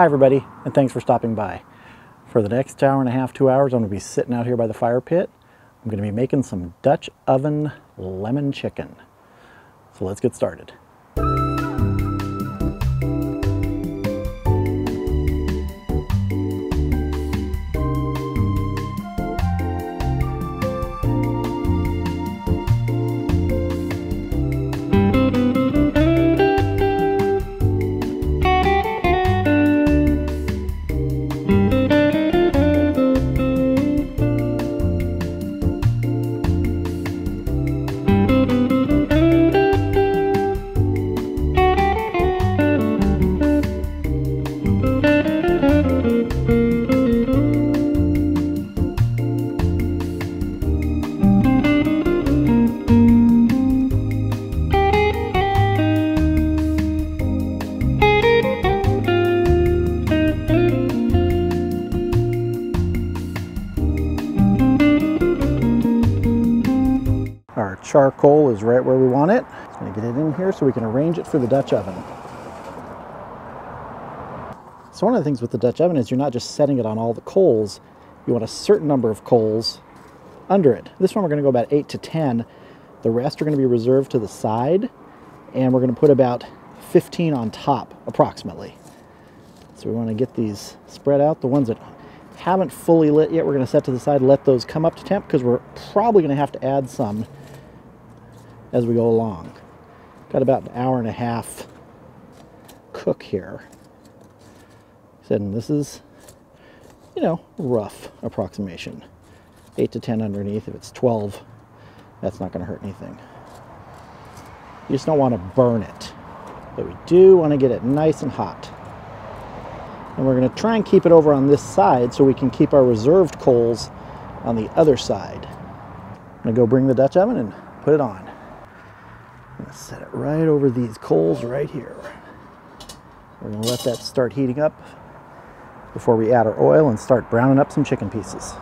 Hi everybody, and thanks for stopping by. For the next hour and a half, 2 hours, I'm going to be sitting out here by the fire pit. I'm going to be making some Dutch oven lemon chicken. So let's get started. Our charcoal is right where we want it. Just gonna get it in here so we can arrange it for the Dutch oven. So one of the things with the Dutch oven is you're not just setting it on all the coals. You want a certain number of coals under it. This one we're gonna go about 8 to 10. The rest are gonna be reserved to the side, and we're gonna put about 15 on top, approximately. So we wanna get these spread out. The ones that haven't fully lit yet, we're gonna set to the side, let those come up to temp, because we're probably gonna have to add some as we go along. Got about an hour and a half cook here. And this is, you know, rough approximation. 8 to 10 underneath. If it's 12, that's not gonna hurt anything. You just don't wanna burn it, but we do wanna get it nice and hot. And we're gonna try and keep it over on this side so we can keep our reserved coals on the other side. I'm gonna go bring the Dutch oven and put it on. I'm gonna set it right over these coals right here. We're gonna let that start heating up before we add our oil and start browning up some chicken pieces.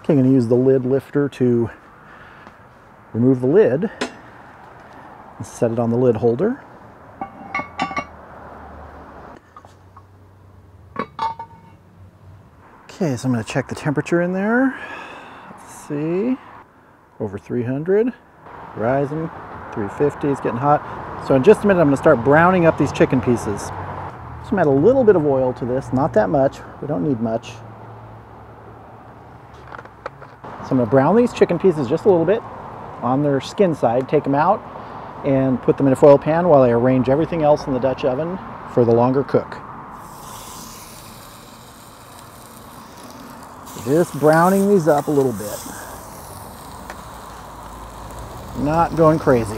Okay, I'm gonna use the lid lifter to remove the lid and set it on the lid holder. Okay, so I'm gonna check the temperature in there. Let's see. Over 300, rising, 350, it's getting hot. So in just a minute, I'm gonna start browning up these chicken pieces. So I'm gonna add a little bit of oil to this, not that much, we don't need much. So I'm gonna brown these chicken pieces just a little bit on their skin side, take them out and put them in a foil pan while I arrange everything else in the Dutch oven for the longer cook. Just browning these up a little bit. Not going crazy.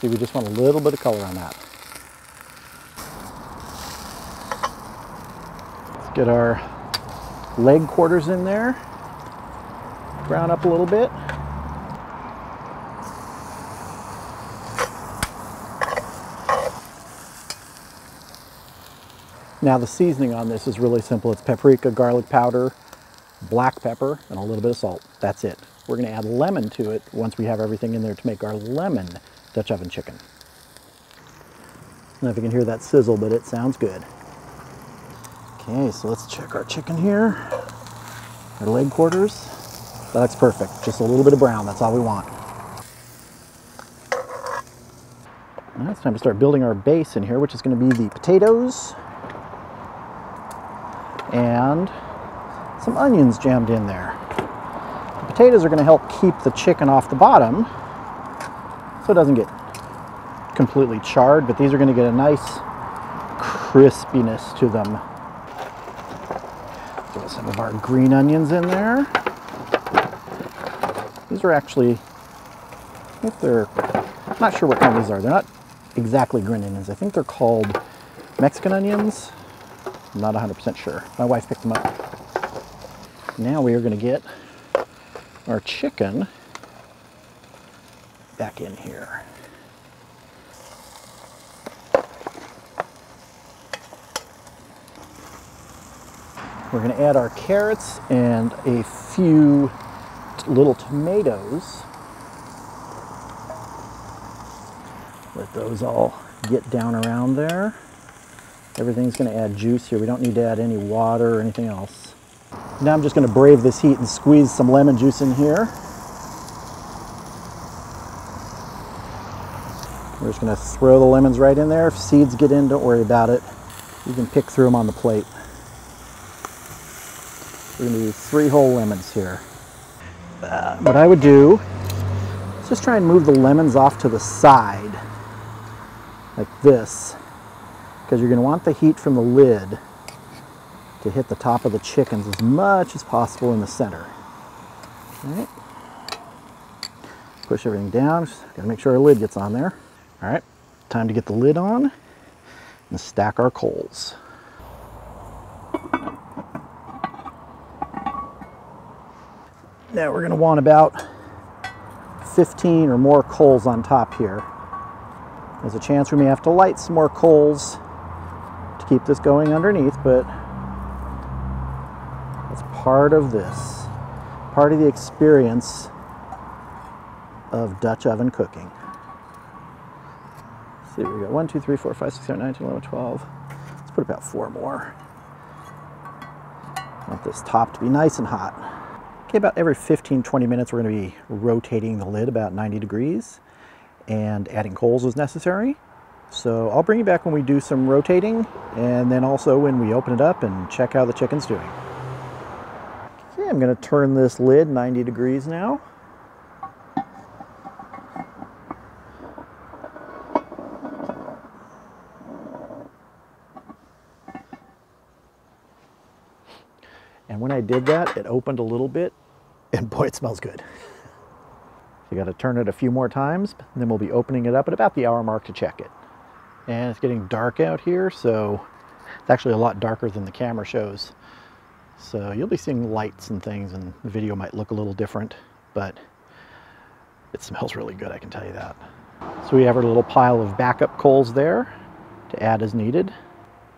See, we just want a little bit of color on that. Let's get our leg quarters in there. Brown up a little bit. Now the seasoning on this is really simple. It's paprika, garlic powder, black pepper, and a little bit of salt. That's it. We're gonna add lemon to it once we have everything in there to make our lemon Dutch oven chicken. I don't know if you can hear that sizzle, but it sounds good. Okay, so let's check our chicken here. Our leg quarters. That looks perfect. Just a little bit of brown, that's all we want. Now it's time to start building our base in here, which is gonna be the potatoes and some onions jammed in there. The potatoes are gonna help keep the chicken off the bottom so it doesn't get completely charred, but these are gonna get a nice crispiness to them. Throw some of our green onions in there. These are actually, I think they're, I'm not sure what kind these are. They're not exactly green onions. I think they're called Mexican onions. I'm not 100% sure. My wife picked them up. Now we are gonna get our chicken back in here. We're going to add our carrots and a few little tomatoes. Let those all get down around there. Everything's going to add juice here. We don't need to add any water or anything else. Now I'm just going to brave this heat and squeeze some lemon juice in here. We're just going to throw the lemons right in there. If seeds get in, don't worry about it. You can pick through them on the plate. We're going to do 3 whole lemons here. What I would do is just try and move the lemons off to the side, like this, because you're going to want the heat from the lid to hit the top of the chickens as much as possible in the center. All right. Push everything down. Just got to make sure our lid gets on there. All right, time to get the lid on and stack our coals. Now we're going to want about 15 or more coals on top here. There's a chance we may have to light some more coals to keep this going underneath, but that's part of this, part of the experience of Dutch oven cooking. Let's see, we got 1, 2, 3, 4, 5, 6, 7, 9, 10, 11, 12. Let's put about 4 more. I want this top to be nice and hot. Okay, about every 15–20 minutes we're going to be rotating the lid about 90 degrees and adding coals as necessary. So I'll bring you back when we do some rotating and then also when we open it up and check how the chicken's doing. Okay, I'm going to turn this lid 90 degrees now. And when I did that, it opened a little bit, and boy, it smells good. You got to turn it a few more times, and then we'll be opening it up at about the hour mark to check it. And it's getting dark out here, so it's actually a lot darker than the camera shows. So you'll be seeing lights and things, and the video might look a little different, but it smells really good, I can tell you that. So we have our little pile of backup coals there to add as needed.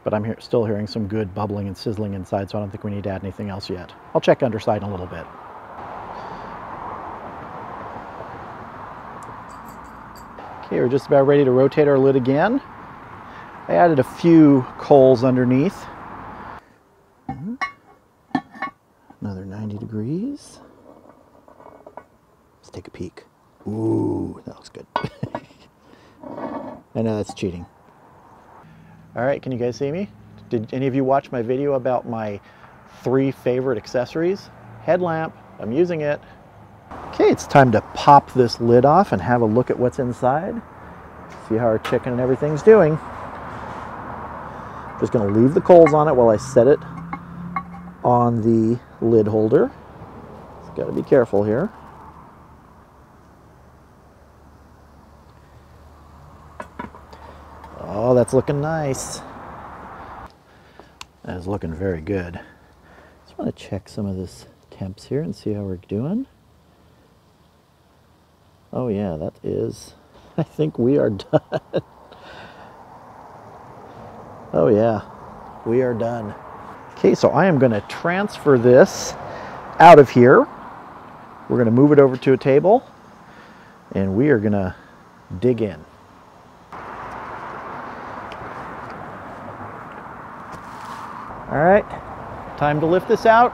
But I'm still hearing some good bubbling and sizzling inside, so I don't think we need to add anything else yet. I'll check underside in a little bit. Okay, we're just about ready to rotate our lid again. I added a few coals underneath. Another 90 degrees. Let's take a peek. Ooh, that looks good. I know that's cheating. All right, can you guys see me? Did any of you watch my video about my 3 favorite accessories? Headlamp, I'm using it. Okay, it's time to pop this lid off and have a look at what's inside. See how our chicken and everything's doing. I'm just gonna leave the coals on it while I set it on the lid holder. Just gotta be careful here. Oh, that's looking nice. That is looking very good. Just want to check some of this temps here and see how we're doing. Oh yeah, that is, I think we are done. Oh yeah, we are done. Okay, so I am going to transfer this out of here. We're going to move it over to a table and we are going to dig in. All right, time to lift this out,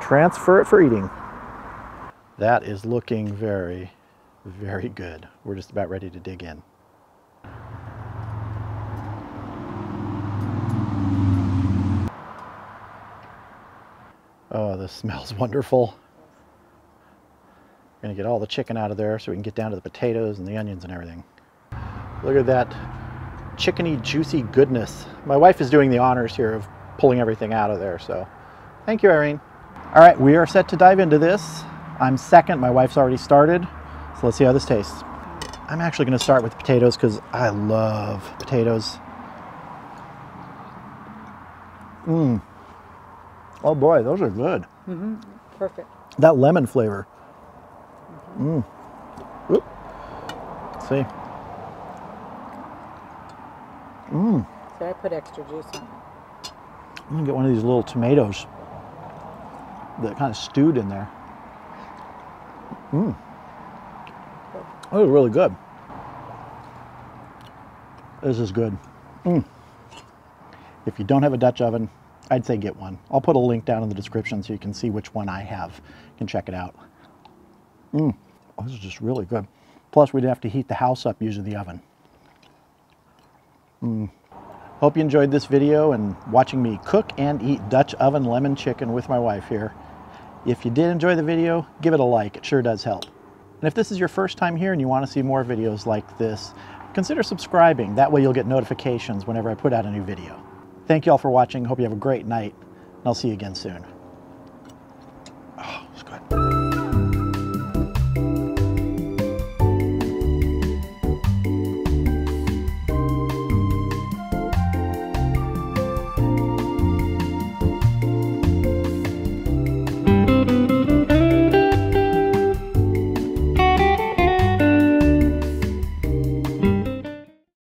transfer it for eating. That is looking very, very good. We're just about ready to dig in. Oh, this smells wonderful. We're gonna get all the chicken out of there so we can get down to the potatoes and the onions and everything. Look at that chickeny, juicy goodness. My wife is doing the honors here of pulling everything out of there, so thank you, Irene. All right, we are set to dive into this. I'm second, my wife's already started, so let's see how this tastes. I'm actually gonna start with the potatoes because I love potatoes. Oh boy, those are good. Perfect. That lemon flavor. Let's see. So I put extra juice in. I'm gonna get one of these little tomatoes that kind of stewed in there. Mmm. That was really good. This is good. Mmm. If you don't have a Dutch oven, I'd say get one. I'll put a link down in the description so you can see which one I have. You can check it out. Mmm. Oh, this is just really good. Plus, we'd have to heat the house up using the oven. Mmm. Hope you enjoyed this video and watching me cook and eat Dutch oven lemon chicken with my wife here. If you did enjoy the video, give it a like. It sure does help. And if this is your first time here and you want to see more videos like this, consider subscribing. That way you'll get notifications whenever I put out a new video. Thank you all for watching. Hope you have a great night, and I'll see you again soon.